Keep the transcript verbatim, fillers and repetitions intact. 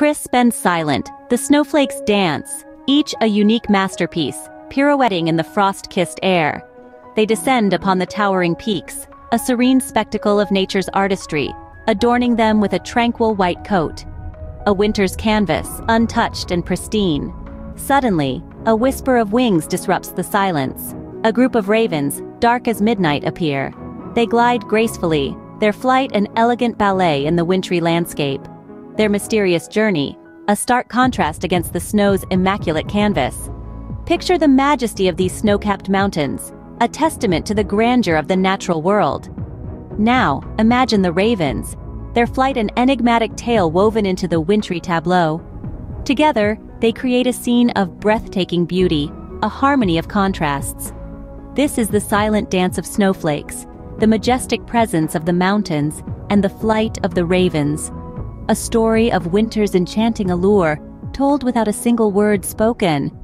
Crisp and silent, the snowflakes dance, each a unique masterpiece, pirouetting in the frost-kissed air. They descend upon the towering peaks, a serene spectacle of nature's artistry, adorning them with a tranquil white coat. A winter's canvas, untouched and pristine. Suddenly, a whisper of wings disrupts the silence. A group of ravens, dark as midnight, appear. They glide gracefully, their flight an elegant ballet in the wintry landscape. Their mysterious journey, a stark contrast against the snow's immaculate canvas. Picture the majesty of these snow-capped mountains, a testament to the grandeur of the natural world. Now, imagine the ravens, their flight an enigmatic tale woven into the wintry tableau. Together, they create a scene of breathtaking beauty, a harmony of contrasts. This is the silent dance of snowflakes, the majestic presence of the mountains, and the flight of the ravens. A story of winter's enchanting allure, told without a single word spoken.